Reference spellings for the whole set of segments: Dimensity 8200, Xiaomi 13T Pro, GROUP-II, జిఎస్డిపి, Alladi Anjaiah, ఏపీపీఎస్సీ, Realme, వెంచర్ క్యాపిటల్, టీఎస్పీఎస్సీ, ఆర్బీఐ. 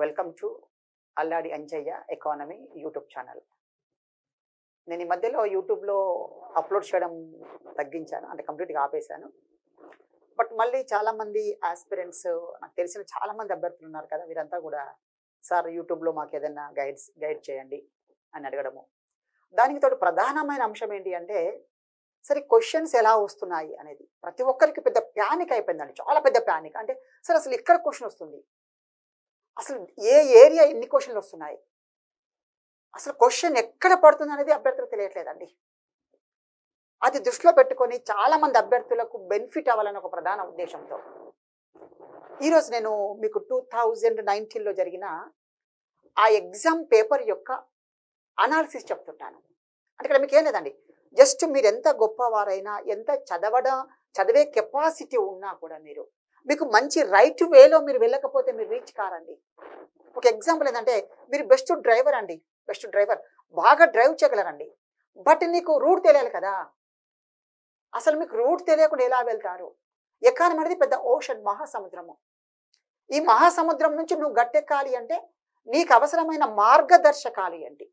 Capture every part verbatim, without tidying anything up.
Welcome to Alladi Anjaiah Economy YouTube channel. నేను ఈ మధ్యలో యూట్యూబ్లో అప్లోడ్ చేయడం తగ్గించాను, అంటే కంప్లీట్గా ఆపేశాను. బట్ మళ్ళీ చాలామంది ఆస్పిరెంట్స్, నాకు తెలిసిన చాలామంది అభ్యర్థులు ఉన్నారు కదా, వీరంతా కూడా సార్ యూట్యూబ్లో మాకు ఏదైనా గైడ్స్ గైడ్ చేయండి అని అడగడము. దానికి తోటి ప్రధానమైన అంశం ఏంటి అంటే, సరే క్వశ్చన్స్ ఎలా వస్తున్నాయి అనేది. ప్రతి ఒక్కరికి పెద్ద ప్యానిక్ అయిపోయిందండి, చాలా పెద్ద ప్యానిక్. అంటే సరే అసలు ఇక్కడ క్వశ్చన్ వస్తుంది, అసలు ఏ ఏరియా ఎన్ని క్వశ్చన్లు వస్తున్నాయి, అసలు క్వశ్చన్ ఎక్కడ పడుతుంది అనేది అభ్యర్థులు తెలియట్లేదండి. అది దృష్టిలో పెట్టుకొని చాలామంది అభ్యర్థులకు బెనిఫిట్ అవ్వాలని ఒక ప్రధాన ఉద్దేశంతో ఈరోజు నేను మీకు టూ థౌజండ్ నైన్టీన్లో జరిగిన ఆ ఎగ్జామ్ పేపర్ యొక్క అనాలిసిస్ చెప్తుంటాను. అంటే ఇక్కడ మీకు ఏం లేదండి, జస్ట్ మీరు ఎంత గొప్పవారైనా, ఎంత చదవడం చదివే కెపాసిటీ ఉన్నా కూడా, మీరు మీకు మంచి రైట్ వేలో మీరు వెళ్ళకపోతే మీరు రీచ్ కారండి. ఒక ఎగ్జాంపుల్ ఏంటంటే, మీరు బెస్ట్ డ్రైవర్ అండి, బెస్ట్ డ్రైవర్ బాగా డ్రైవ్ చేయగలరండి, బట్ నీకు రూట్ తెలియాలి కదా. అసలు మీకు రూట్ తెలియకుండా ఎలా వెళ్తారు? ఎకానమీ అనేది పెద్ద ఓషన్, మహాసముద్రము. ఈ మహాసముద్రం నుంచి నువ్వు గట్టెక్కాలి అంటే నీకు అవసరమైన మార్గదర్శకాలు ఏంటి?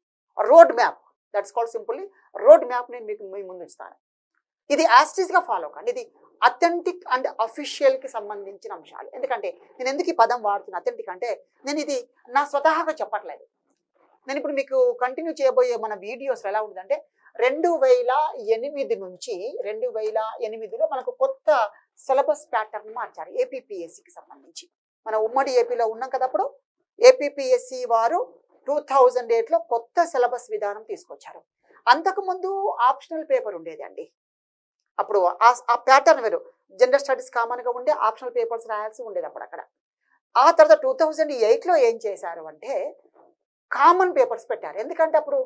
Road map, that's called simply road map. నేను మీకు మీ ముందు ఇస్తాను, ఇది యాస్టీస్గా ఫాలో కండి. ఇది అథెంటిక్ అండ్ అఫీషియల్కి సంబంధించిన అంశాలు. ఎందుకంటే నేను ఎందుకు ఈ పదం వాడుతున్నా అథెంటిక్ అంటే, నేను ఇది నా స్వతహాగా చెప్పట్లేదు. నేను ఇప్పుడు మీకు కంటిన్యూ చేయబోయే మన వీడియోస్ ఎలా ఉంటుందంటే, రెండు వేల ఎనిమిది నుంచి రెండు వేల ఎనిమిదిలో మనకు కొత్త సిలబస్ ప్యాటర్న్ మార్చారు ఏపీపీఎస్సికి సంబంధించి. మన ఉమ్మడి ఏపీలో ఉన్నాం కదా, అప్పుడు ఏపీపీఎస్సి వారు టూ థౌజండ్ ఎయిట్లో కొత్త సిలబస్ విధానం తీసుకొచ్చారు. అంతకుముందు ఆప్షనల్ పేపర్ ఉండేదండి. అప్పుడు ఆ ప్యాటర్న్ వేరు, జనరల్ స్టడీస్ కామన్గా ఉండే ఆప్షనల్ పేపర్స్ రాయాల్సి ఉండేది అప్పుడు అక్కడ. ఆ తర్వాత టూ థౌజండ్ ఎయిట్లో ఏం చేశారు అంటే, కామన్ పేపర్స్ పెట్టారు. ఎందుకంటే అప్పుడు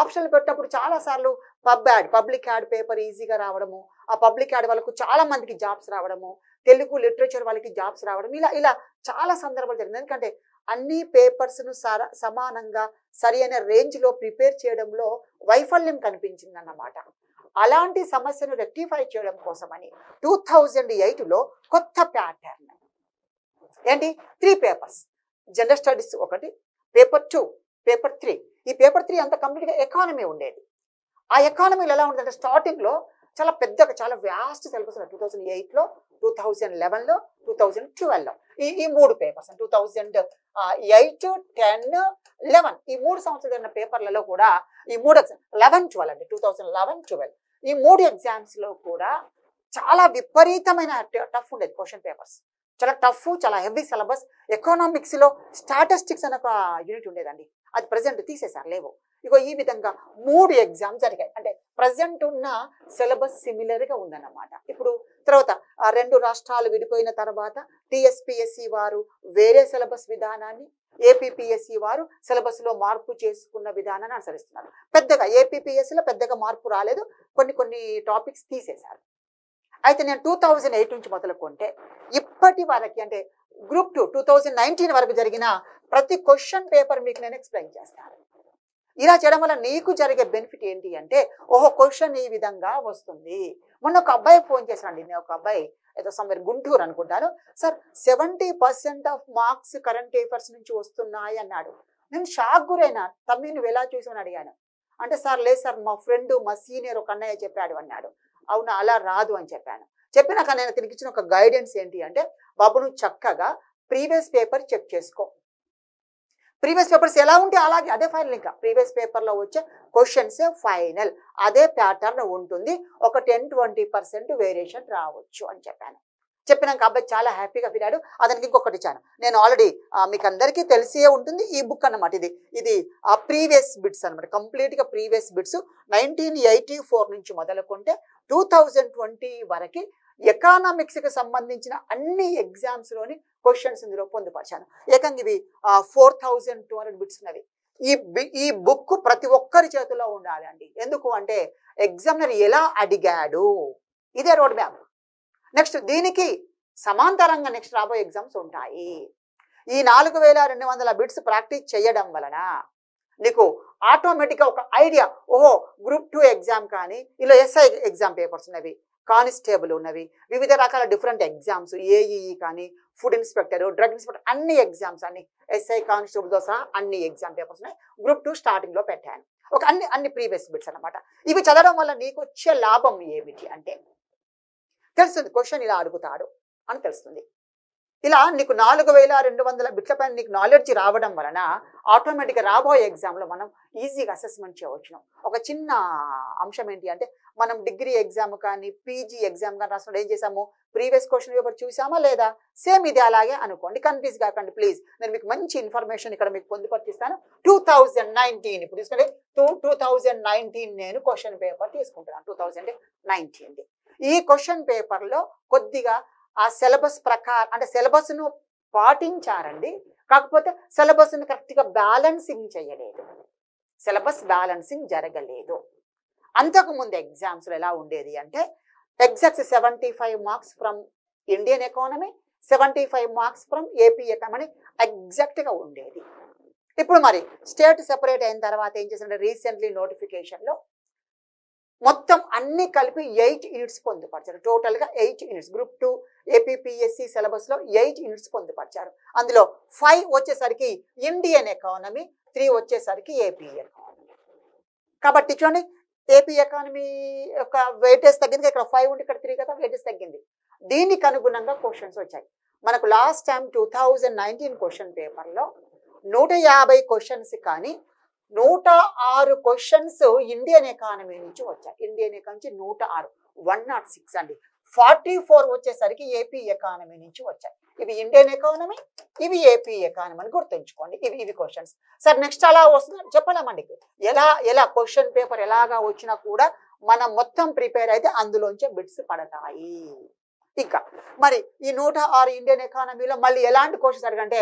ఆప్షనల్ పెట్టినప్పుడు చాలాసార్లు pub ad public ad paper ఈజీగా రావడము, ఆ పబ్లిక్ యాడ్ వాళ్ళకు చాలామందికి జాబ్స్ రావడము, తెలుగు లిటరేచర్ వాళ్ళకి జాబ్స్ రావడం, ఇలా ఇలా చాలా సందర్భాలు జరిగింది. ఎందుకంటే అన్ని పేపర్స్ను సర సమానంగా సరి అయిన రేంజ్లో ప్రిపేర్ చేయడంలో వైఫల్యం కనిపించిందన్నమాట. అలాంటి సమస్యను రెక్టిఫై చేయడం కోసమని టూ థౌజండ్ ఎయిట్లో కొత్త ప్యాటర్న్ ఏంటి, త్రీ పేపర్స్, జనరల్ స్టడీస్ ఒకటి, పేపర్ టూ, పేపర్ త్రీ. ఈ పేపర్ త్రీ అంతా కంప్లీట్గా ఎకానమీ ఉండేది. ఆ ఎకానమీలో ఎలా ఉంటుందంటే, స్టార్టింగ్లో చాలా పెద్దగా చాలా వ్యాస్ట్ సిలబస్ టూ థౌజండ్ ఎయిట్లో, టూ థౌజండ్ లెవెన్లో, టూ థౌజండ్ ట్వెల్వ్లో ఈ ఈ మూడు papers, two thousand eight ten eleven ఈ మూడు సంవత్సరాలు జరిగిన పేపర్లలో కూడా ఈ మూడు ఎగ్జామ్ లెవెన్ ట్వెల్వ్ అండి, టూ థౌజండ్ లెవెన్ ట్వెల్వ్ ఈ మూడు ఎగ్జామ్స్లో కూడా చాలా విపరీతమైన టఫ్ ఉండేది క్వశ్చన్ పేపర్స్. చాలా టఫ్, చాలా హెవీ సిలబస్. ఎకనామిక్స్లో స్టాటిస్టిక్స్ అనే ఒక యూనిట్ ఉండేదండి, అది ప్రజెంట్ తీసేసారు, లేవు. ఇగో ఈ విధంగా మూడు ఎగ్జామ్స్ జరిగాయి. అంటే ప్రజెంట్ ఉన్న సిలబస్ సిమిలర్గా ఉందన్నమాట. ఇప్పుడు తర్వాత ఆ రెండు రాష్ట్రాలు విడిపోయిన తర్వాత టీఎస్పీఎస్సీ వారు వేరే సిలబస్ విధానాన్ని, ఏపీపీఎస్సీ వారు సిలబస్లో మార్పు చేసుకున్న విధానాన్ని అనుసరిస్తున్నారు. పెద్దగా ఏపీపీఎస్సీలో పెద్దగా మార్పు రాలేదు, కొన్ని కొన్ని టాపిక్స్ తీసేశారు. అయితే నేను టూ థౌజండ్ ఎయిట్ నుంచి మొదలుకుంటే ఇప్పటి వరకు, అంటే group two two thousand nineteen వరకు జరిగిన ప్రతి క్వశ్చన్ పేపర్ మీకు నేను ఎక్స్ప్లెయిన్ చేస్తాను. ఇలా చేయడం వల్ల నీకు జరిగే బెనిఫిట్ ఏంటి అంటే, ఓహో క్వశ్చన్ ఈ విధంగా వస్తుంది. మొన్న ఒక అబ్బాయి ఫోన్ చేశానండి, నేను ఒక అబ్బాయి ఏదో సమ్వేర్ గుంటూరు అనుకుంటాను, sir seventy percent of marks current papers నుంచి వస్తున్నాయి అన్నాడు. నేను షాక్ గురైనా, తమ్మి నువ్వు ఎలా చూసామని అడిగాను. అంటే సార్ లేదు సార్, మా ఫ్రెండ్ మా సీనియర్ ఒక అన్నయ్య చెప్పాడు అన్నాడు. అవునా, అలా రాదు అని చెప్పాను. చెప్పినాక నేను తిరిగి ఇచ్చిన ఒక గైడెన్స్ ఏంటి అంటే, బాబు నువ్వు చక్కగా ప్రీవియస్ పేపర్ చెక్ చేసుకో. ప్రీవియస్ పేపర్స్ ఎలా ఉంటే అలాగే అదే ఫైనల్. ఇంకా ప్రీవియస్ పేపర్లో వచ్చే క్వశ్చన్సే ఫైనల్, అదే ప్యాటర్న్ ఉంటుంది, ఒక టెన్ ట్వంటీ పర్సెంట్ వేరియేషన్ రావచ్చు అని చెప్పాను. చెప్పినాక అబ్బాయి చాలా హ్యాపీగా ఫీల్ అయ్యాడు. అతనికి ఇంకొకటి ఇచ్చాను, నేను ఆల్రెడీ మీకు అందరికీ తెలిసే ఉంటుంది ఈ బుక్ అన్నమాట. ఇది ఇది ఆ ప్రీవియస్ బిట్స్ అనమాట, కంప్లీట్గా previous bits. Nineteen eighty four నుంచి మొదలుకుంటే టూ థౌజండ్ ట్వంటీ వరకు ఎకానామిక్స్కి సంబంధించిన అన్ని ఎగ్జామ్స్లోని క్వశ్చన్స్ ఇందులో పొందుపరిచాను. ఏకంగా ఇవి four thousand two hundred bits ఉన్నవి. ఈ ఈ బుక్ ప్రతి ఒక్కరి చేతిలో ఉండాలండి. ఎందుకు అంటే, ఎగ్జామినర్ ఎలా అడిగాడు, ఇదే రోడ్ మ్యాప్. నెక్స్ట్ దీనికి సమాంతరంగా నెక్స్ట్ రాబోయే ఎగ్జామ్స్ ఉంటాయి. ఈ నాలుగు వేల రెండు వందల బిట్స్ ప్రాక్టీస్ చేయడం వలన నీకు ఆటోమేటిక్గా ఒక ఐడియా, ఓహో గ్రూప్ టూ ఎగ్జామ్ కానీ ఇలా ఎస్ఐ ఎగ్జామ్ పేపర్స్ ఉన్నవి, కానిస్టేబుల్ ఉన్నవి, వివిధ రకాల డిఫరెంట్ ఎగ్జామ్స్ ఏఈఈ కానీ ఫుడ్ ఇన్స్పెక్టర్, డ్రగ్ ఇన్స్పెక్టర్ అన్ని ఎగ్జామ్స్ అన్ని ఎస్ఐ కానిస్టేబుల్తో సహా అన్ని ఎగ్జామ్ పేపర్స్ ఉన్నాయి. గ్రూప్ టూ స్టార్టింగ్లో పెట్టాను. ఒక అన్ని అన్ని ప్రీవియస్ బిట్స్ అనమాట. ఇవి చదవడం వల్ల నీకు వచ్చే లాభం ఏమిటి అంటే తెలుస్తుంది. క్వశ్చన్ ఇలా అడుగుతాడు అని తెలుస్తుంది. ఇలా నీకు నాలుగు వేల రెండు వందల బిట్ల పైన నీకు నాలెడ్జ్ రావడం వలన ఆటోమేటిక్గా రాబోయే ఎగ్జామ్లో మనం ఈజీగా అసెస్మెంట్ చేయవచ్చు. ఒక చిన్న అంశం ఏంటి అంటే మనం డిగ్రీ ఎగ్జామ్ కానీ పీజీ ఎగ్జామ్ కానీ రాసినప్పుడు ఏం చేసాము, ప్రీవియస్ క్వశ్చన్ పేపర్ చూసామా లేదా, సేమ్ ఇది అలాగే అనుకోండి. కన్ఫ్యూజ్ కాకండి ప్లీజ్. నేను మీకు మంచి ఇన్ఫర్మేషన్ ఇక్కడ మీకు పొందుపరిస్తాను. టూ థౌజండ్ నైన్టీన్ ఇప్పుడు తీసుకుంటే టూ టూ థౌజండ్ నైన్టీన్ నేను క్వశ్చన్ పేపర్ తీసుకుంటున్నాను. టూ థౌజండ్ నైన్టీన్ది ఈ క్వశ్చన్ పేపర్లో కొద్దిగా ఆ సిలబస్ ప్రకారం అంటే సిలబస్ను పాటించారండి, కాకపోతే సిలబస్ను కరెక్ట్గా బ్యాలెన్సింగ్ చేయలేదు, సిలబస్ బ్యాలెన్సింగ్ జరగలేదు. అంతకుముందు ఎగ్జామ్స్లో ఎలా ఉండేది అంటే exact seventy five marks from Indian economy, seventy five marks from AP economy ఎగ్జాక్ట్గా ఉండేది. ఇప్పుడు మరి స్టేట్ సెపరేట్ అయిన తర్వాత ఏం చేశారంటే రీసెంట్లీ నోటిఫికేషన్లో మొత్తం అన్ని కలిపి ఎయిట్ యూనిట్స్ పొందుపరిచారు. టోటల్గా eight units group two ఏపీపీఎస్సీ సిలబస్లో ఎయిట్ యూనిట్స్ పొందుపరిచారు. అందులో ఫైవ్ వచ్చేసరికి ఇండియన్ ఎకానమీ, త్రీ వచ్చేసరికి ఏపీ ఎకానమీ. కాబట్టి చూడండి ఏపీ ఎకానమీ యొక్క వెయిటేజ్ తగ్గింది, ఇక్కడ ఫైవ్ ఉంటే ఇక్కడ త్రీ కదా, వెయిటేజ్ తగ్గింది. దీనికి అనుగుణంగా క్వశ్చన్స్ వచ్చాయి. మనకు last time two thousand nineteen question పేపర్లో నూట యాభై క్వశ్చన్స్ కానీ నూట ఆరు క్వశ్చన్స్ ఇండియన్ ఎకానమీ నుంచి వచ్చాయి. ఇండియన్ ఎకానమీ నుంచి నూట ఆరు వన్ నాట్ సిక్స్ అండి. ఫార్టీ ఫోర్ వచ్చేసరికి ఏపీ ఎకానమీ నుంచి వచ్చాయి. ఇవి ఇండియన్ ఎకానమీ, ఇవి ఏపీ ఎకానమీ అని గుర్తుంచుకోండి. ఇవి ఇవి క్వశ్చన్స్. సార్ నెక్స్ట్ అలా వస్తుంది చెప్పలేమండి. ఎలా ఎలా క్వశ్చన్ పేపర్ ఎలాగా వచ్చినా కూడా మనం మొత్తం ప్రిపేర్ అయితే అందులోంచే బిట్స్ పడతాయి. ఇంకా మరి ఈ నూట ఆరు ఇండియన్ ఎకానమీలో మళ్ళీ ఎలాంటి క్వశ్చన్స్ అడగంటే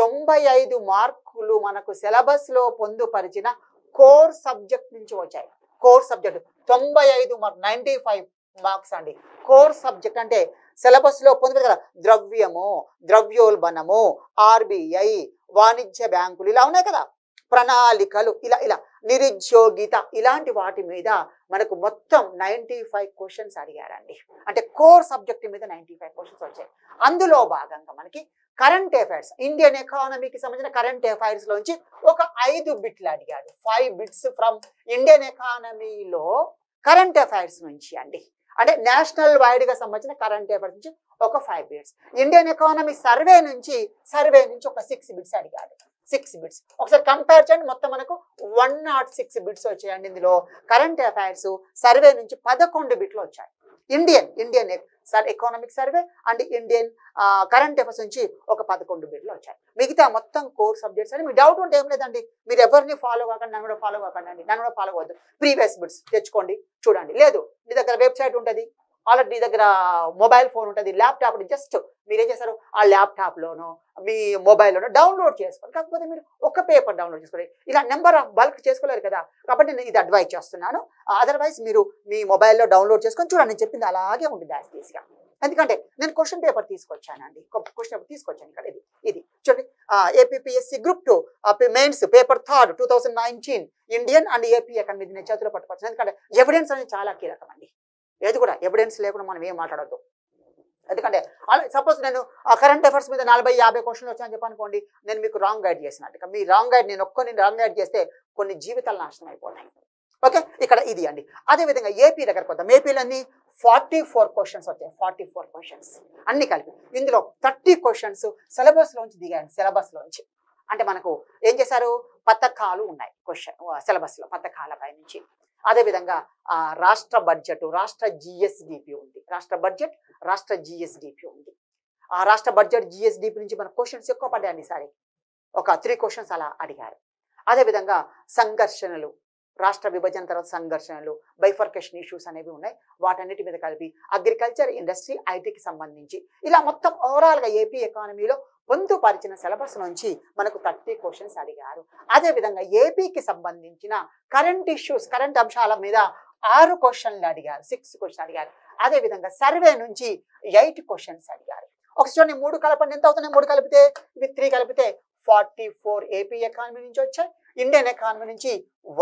తొంభై ఐదు మార్కులు మనకు సిలబస్లో పొందుపరిచిన కోర్ సబ్జెక్ట్ నుంచి వచ్చాయి. కోర్ సబ్జెక్ట్ తొంభై ఐదు మార్క్ నైంటీ ఫైవ్ మార్క్స్ అండి. కోర్ సబ్జెక్ట్ అంటే సిలబస్లో పొందుపరి కదా, ద్రవ్యము, ద్రవ్యోల్బణము, ఆర్బీఐ, వాణిజ్య బ్యాంకులు ఇలా ఉన్నాయి కదా, ప్రణాళికలు ఇలా ఇలా, నిరుద్యోగిత ఇలాంటి వాటి మీద మనకు మొత్తం నైంటీ ఫైవ్ క్వశ్చన్స్ అడిగారండి. అంటే కోర్ సబ్జెక్ట్ మీద నైంటీ ఫైవ్ క్వశ్చన్స్ వచ్చాయి. అందులో భాగంగా మనకి కరెంట్ అఫైర్స్, ఇండియన్ ఎకానమీకి సంబంధించిన కరెంట్ అఫైర్స్ లోంచి ఒక ఐదు బిట్లు అడిగాడు. ఫైవ్ బిట్స్ ఫ్రమ్ ఇండియన్ ఎకానమీలో కరెంట్ అఫైర్స్ నుంచి అండి. అంటే నేషనల్ వైడ్గా సంబంధించిన కరెంట్ అఫైర్స్ నుంచి ఒక five bits, Indian economy survey నుంచి సర్వే నుంచి ఒక సిక్స్ బిట్స్ అడిగాడు. సిక్స్ బిట్స్ ఒకసారి కంపేర్ చేయండి. మొత్తం మనకు వన్ నాట్ సిక్స్ బిట్స్ వచ్చాయండి. ఇందులో కరెంట్ అఫైర్స్ సర్వే నుంచి పదకొండు బిట్లు వచ్చాయి. Indian Indian sir economic survey and Indian current affairs నుంచి ఒక పదకొండు బిట్లు వచ్చాయి. మిగతా మొత్తం కోర్ సబ్జెక్ట్స్ అని. మీ డౌట్ ఉంటే ఏం లేదండి, మీరు ఎవరిని ఫాలో కాకండి, నన్ను కూడా ఫాలో కాకండి అండి, నన్ను కూడా ఫాలో అవ్వద్దు. ప్రీవియస్ బిట్స్ తెచ్చుకోండి చూడండి. లేదు మీ దగ్గర వెబ్సైట్ ఉంటుంది, ఆల్రెడీ మీ దగ్గర మొబైల్ ఫోన్ ఉంటుంది, ల్యాప్టాప్. జస్ట్ మీరేం చేస్తారు, ఆ ల్యాప్టాప్లోనో మీ మొబైల్లోనో డౌన్లోడ్ చేసుకోండి. కాకపోతే మీరు ఒక పేపర్ డౌన్లోడ్ చేసుకోండి. ఇలా నెంబర్ ఆఫ్ బల్క్ చేసుకోలేరు కదా, కాబట్టి నేను ఇది అడ్వైజ్ చేస్తున్నాను. అదర్వైజ్ మీరు మీ మొబైల్లో డౌన్లోడ్ చేసుకొని చూడండి. నేను చెప్పింది అలాగే ఉంటుంది యాజ్ ఈజ్గా. ఎందుకంటే నేను క్వశ్చన్ పేపర్ తీసుకొచ్చానండి, క్వశ్చన్ పేపర్ తీసుకొచ్చాను ఇక్కడ. ఇది ఇది చూడండి ఏపీపీఎస్సీ group two mains paper third two thousand nineteen Indian and AP academy నేను చేతిలో పట్టుకోవచ్చు. ఎందుకంటే ఎవిడెన్స్ అనేది చాలా కీలకం అండి. ఏది కూడా ఎవిడెన్స్ లేకుండా మనం ఏం మాట్లాడద్దు. ఎందుకంటే సపోజ్ నేను కరెంట్ అఫైర్స్ మీద నలభై యాభై క్వశ్చన్లు వచ్చాయని చెప్పనుకోండి, నేను మీకు రాంగ్ గైడ్ చేసినట్టుగా మీ రాంగ్ గైడ్ నేను ఒక్కరిని రాంగ్ గైడ్ చేస్తే కొన్ని జీవితాలు నాశనం అయిపోతాయి. ఓకే, ఇక్కడ ఇది అండి. అదేవిధంగా ఏపీ దగ్గరకు వద్దాం. ఏపీలో అన్ని ఫార్టీ ఫోర్ క్వశ్చన్స్ వచ్చాయి. ఫార్టీ ఫోర్ క్వశ్చన్స్ అన్ని కలిపి ఇందులో థర్టీ క్వశ్చన్స్ సిలబస్లోంచి దిగాయండి. సిలబస్లోంచి అంటే మనకు ఏం చేశారు, పథకాలు ఉన్నాయి క్వశ్చన్ సిలబస్లో, పథకాలపై నుంచి. అదేవిధంగా రాష్ట్ర బడ్జెట్, రాష్ట్ర జిఎస్డిపి ఉంది. రాష్ట్ర బడ్జెట్, రాష్ట్ర జిఎస్డిపి ఉంది. ఆ రాష్ట్ర బడ్జెట్ జిఎస్డిపి నుంచి మన క్వశ్చన్స్ ఎక్కువ పడ్డాయండి ఈసారి, ఒక త్రీ క్వశ్చన్స్ అలా అడిగారు. అదేవిధంగా సంఘర్షణలు, రాష్ట్ర విభజన తర్వాత సంఘర్షణలు, బైఫర్కేషన్ ఇష్యూస్ అనేవి ఉన్నాయి. వాటన్నిటి మీద కలిపి అగ్రికల్చర్, ఇండస్ట్రీ, ఐటీకి సంబంధించి ఇలా మొత్తం ఓవరాల్గా ఏపీ ఎకానమీలో పొందుపరిచిన సిలబస్ నుంచి మనకు థర్టీ క్వశ్చన్స్ అడిగారు. అదేవిధంగా ఏపీకి సంబంధించిన కరెంట్ ఇష్యూస్, కరెంట్ అంశాల మీద ఆరు క్వశ్చన్లు అడిగారు, సిక్స్ క్వశ్చన్ అడిగారు. అదేవిధంగా సర్వే నుంచి ఎయిట్ క్వశ్చన్స్ అడిగారు. ఒక చూడండి, మూడు కలపండి ఎంత అవుతున్నాయి, మూడు కలిపితే ఇవి త్రీ కలిపితే ఫార్టీ ఫోర్ ఏపీ ఎకానమీ నుంచి వచ్చాయి, ఇండియన్ ఎకానమీ నుంచి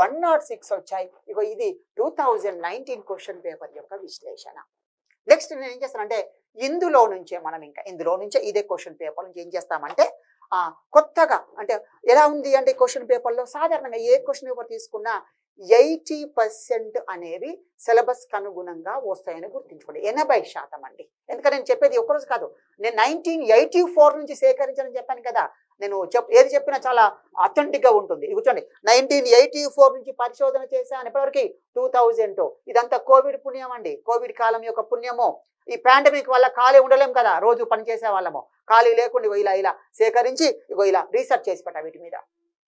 వన్ నాట్ సిక్స్ వచ్చాయి. ఇగో ఇది two thousand nineteen question paper యొక్క విశ్లేషణ. నెక్స్ట్ నేను ఏం చేస్తానంటే ఇందులో నుంచే మనం ఇంకా ఇందులో నుంచే ఇదే క్వశ్చన్ పేపర్ నుంచి ఏం చేస్తామంటే కొత్తగా అంటే ఎలా ఉంది అంటే క్వశ్చన్ పేపర్లో సాధారణంగా ఏ క్వశ్చన్ పేపర్ తీసుకున్నా ఎయిటీ పర్సెంట్ అనేవి సిలబస్కి అనుగుణంగా వస్తాయని గుర్తుంచుకోండి. ఎనభై శాతం అండి. ఎందుకంటే నేను చెప్పేది ఒక్కరోజు కాదు, నేను నైన్టీన్ ఎయిటీ ఫోర్ నుంచి సేకరించాలని చెప్పాను కదా. నేను చెప్ ఏది చెప్పినా చాలా అథెంటిక్గా ఉంటుంది. ఇది కూర్చోండి, నైన్టీన్ ఎయిటీ ఫోర్ నుంచి పరిశోధన చేశాను ఇప్పటివరకు టూ థౌజండ్ టూ ఇదంతా కోవిడ్ పుణ్యం అండి, కోవిడ్ కాలం యొక్క పుణ్యము. ఈ పాండమిక్ వల్ల ఖాళీ ఉండలేము కదా, రోజు పనిచేసే వాళ్ళము. ఖాళీ లేకుండా ఇలా ఇలా సేకరించి ఇగో ఇలా రీసెర్చ్ చేసి పెట్టా వీటి మీద.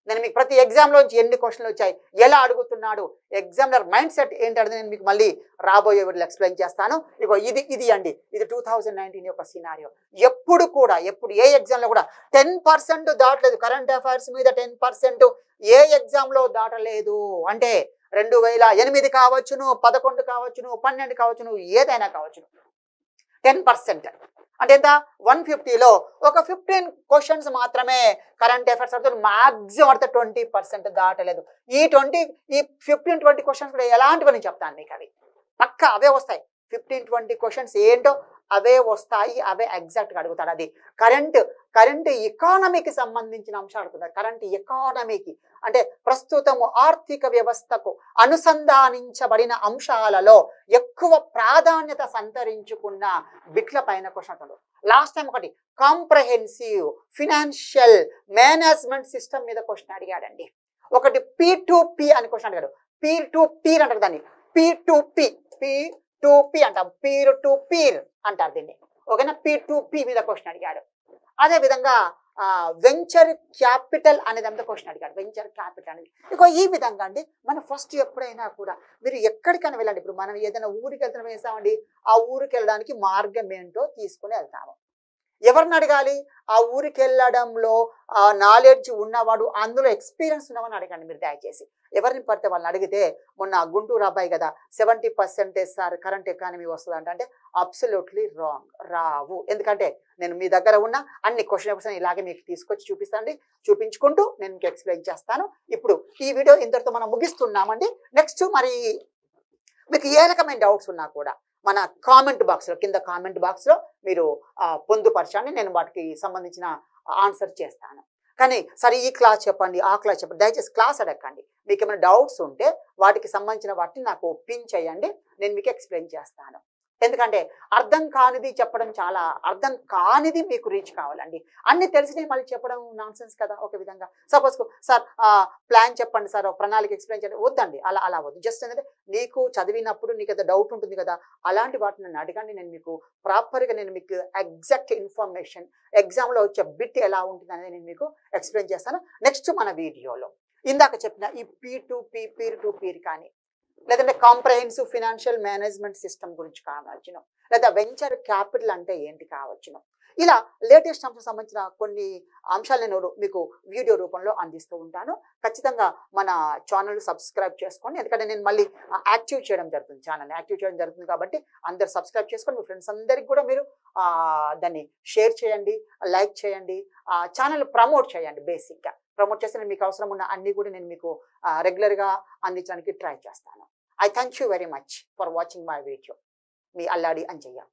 నేను మీకు ప్రతి ఎగ్జామ్లోంచి ఎన్ని క్వశ్చన్లు వచ్చాయి, ఎలా అడుగుతున్నాడు, ఎగ్జామ్లర్ మైండ్ సెట్ ఏంటనేది నేను మీకు మళ్ళీ రాబోయే వీడియోలో ఎక్స్ప్లెయిన్ చేస్తాను. ఇగో ఇది ఇది అండి, ఇది టూ థౌజండ్ నైన్టీన్ యొక్క సినారియో. ఎప్పుడు కూడా ఎప్పుడు ఏ ఎగ్జామ్లో కూడా టెన్ పర్సెంట్ దాటలేదు, కరెంట్ అఫైర్స్ మీద టెన్ పర్సెంట్ ఏ ఎగ్జామ్లో దాటలేదు. అంటే రెండు వేల ఎనిమిది కావచ్చును, పదకొండు కావచ్చును, పన్నెండు కావచ్చును, ఏదైనా కావచ్చును, టెన్ పర్సెంట్ అంటే ఎంత, వన్ ఫిఫ్టీలో ఒక ఫిఫ్టీన్ క్వశ్చన్స్ మాత్రమే కరెంట్ అఫైర్స్ అడుగుతారు. మ్యాక్సిమం అడితే ట్వంటీ పర్సెంట్ దాటలేదు. ఈ ట్వంటీ ఈ ఫిఫ్టీన్ ట్వంటీ క్వశ్చన్స్ కూడా ఎలాంటివని చెప్తాను మీకు, అవి పక్క అవే వస్తాయి. ఫిఫ్టీన్ ట్వంటీ క్వశ్చన్స్ ఏంటో అవే వస్తాయి, అవే ఎగ్జాక్ట్గా అడుగుతాడు. అది కరెంట్ కరెంట్ ఎకానమీకి సంబంధించిన అంశాలు అడుగుతాడు. కరెంట్ ఎకానమీకి అంటే ప్రస్తుతము ఆర్థిక వ్యవస్థకు అనుసంధానించబడిన అంశాలలో ఎక్కువ ప్రాధాన్యత సంతరించుకున్న బిట్ల పైన క్వశ్చన్ అడుగుతాడు. లాస్ట్ టైం ఒకటి కాంప్రహెన్సివ్ ఫినాన్షియల్ మేనేజ్మెంట్ సిస్టమ్ మీద క్వశ్చన్ అడిగాడండి. ఒకటి పీ టు పీ అని క్వశ్చన్ అడిగాడు. పీ టు పీ అంటారు దాన్ని, P to P P to P అంటాం, పీర్ టు పీర్ అంటారు దీన్ని, ఓకేనా. పీ టు పీ మీద క్వశ్చన్ అడిగాడు. అదేవిధంగా వెంచర్ క్యాపిటల్ అనే దాంతో క్వశ్చన్ అడిగాడు, వెంచర్ క్యాపిటల్ అనేది. ఇక ఈ విధంగా అండి మనం ఫస్ట్ ఎప్పుడైనా కూడా మీరు ఎక్కడికైనా వెళ్ళండి. ఇప్పుడు మనం ఏదైనా ఊరికి వెళ్తాం వేస్తామండి, ఆ ఊరికి వెళ్ళడానికి మార్గం ఏంటో తీసుకుని వెళ్తాము. ఎవరిని అడగాలి? ఆ ఊరికి వెళ్ళడంలో నాలెడ్జ్ ఉన్నవాడు, అందులో ఎక్స్పీరియన్స్ ఉన్నవాడిని అడగండి మీరు దయచేసి. ఎవరిని పడితే వాళ్ళని అడిగితే, మొన్న గుంటూరు అబ్బాయి కదా seventy percentage sir current economy వస్తుంది అంటే అబ్సల్యూట్లీ రాంగ్, రావు. ఎందుకంటే నేను మీ దగ్గర ఉన్న అన్ని క్వశ్చన్ పేపర్స్ ఇలాగే మీకు తీసుకొచ్చి చూపిస్తానండి, చూపించుకుంటూ నేను మీకు ఎక్స్ప్లెయిన్ చేస్తాను. ఇప్పుడు ఈ వీడియో ఇంతటితో మనం ముగిస్తున్నామండి. నెక్స్ట్ మరి మీకు ఏ రకమైన డౌట్స్ ఉన్నా కూడా మన కామెంట్ బాక్స్లో, కింద కామెంట్ బాక్స్లో మీరు పొందుపరచండి, నేను వాటికి సంబంధించిన ఆన్సర్ చేస్తాను. కానీ సరే ఈ క్లాస్ చెప్పండి, ఆ క్లాస్ చెప్పండి, దయచేసి క్లాస్ అడగండి. మీకు ఏమైనా డౌట్స్ ఉంటే వాటికి సంబంధించిన వాటిని నాకు పిన్ చేయండి, నేను మీకు ఎక్స్ప్లెయిన్ చేస్తాను. ఎందుకంటే అర్థం కానిది చెప్పడం చాలా, అర్థం కానిది మీకు రీచ్ కావాలండి. అన్ని తెలిసినవి మళ్ళీ చెప్పడం నాన్సెన్స్ కదా ఒక విధంగా. సపోజ్ సార్ ప్లాన్ చెప్పండి సార్, ప్రణాళిక ఎక్స్ప్లెయిన్ చేయండి, వద్దండి అలా అలా వద్దు. జస్ట్ ఏంటంటే నీకు చదివినప్పుడు నీకు ఏదో డౌట్ ఉంటుంది కదా, అలాంటి వాటిని నన్ను అడగండి. నేను మీకు ప్రాపర్గా నేను మీకు ఎగ్జాక్ట్ ఇన్ఫర్మేషన్, ఎగ్జామ్లో వచ్చే బిట్ ఎలా ఉంటుంది అనేది నేను మీకు ఎక్స్ప్లెయిన్ చేస్తాను నెక్స్ట్ మన వీడియోలో. ఇందాక చెప్పిన ఈ P to P peer to peer కానీ, లేదంటే కాంప్రహెన్సివ్ ఫినాన్షియల్ మేనేజ్మెంట్ సిస్టమ్ గురించి కావచ్చును, లేదా వెంచర్ క్యాపిటల్ అంటే ఏంటి కావచ్చును, ఇలా లేటెస్ట్ అంశాలకు సంబంధించిన కొన్ని అంశాలు నేను మీకు వీడియో రూపంలో అందిస్తూ ఉంటాను. ఖచ్చితంగా మన ఛానల్ సబ్స్క్రైబ్ చేసుకోండి, ఎందుకంటే నేను మళ్ళీ యాక్టివ్ చేయడం జరుగుతుంది, ఛానల్ని యాక్టివ్ చేయడం జరుగుతుంది. కాబట్టి అందరు సబ్స్క్రైబ్ చేసుకొని మీ ఫ్రెండ్స్ అందరికి కూడా మీరు దాన్ని షేర్ చేయండి, లైక్ చేయండి, ఛానల్ ప్రమోట్ చేయండి. బేసిక్గా ప్రమోట్ చేస్తే మీకు అవసరం ఉన్న అన్నీ కూడా నేను మీకు రెగ్యులర్గా అందించడానికి ట్రై చేస్తాను. I thank you very much for watching my video. Me Alladi Anjaiah.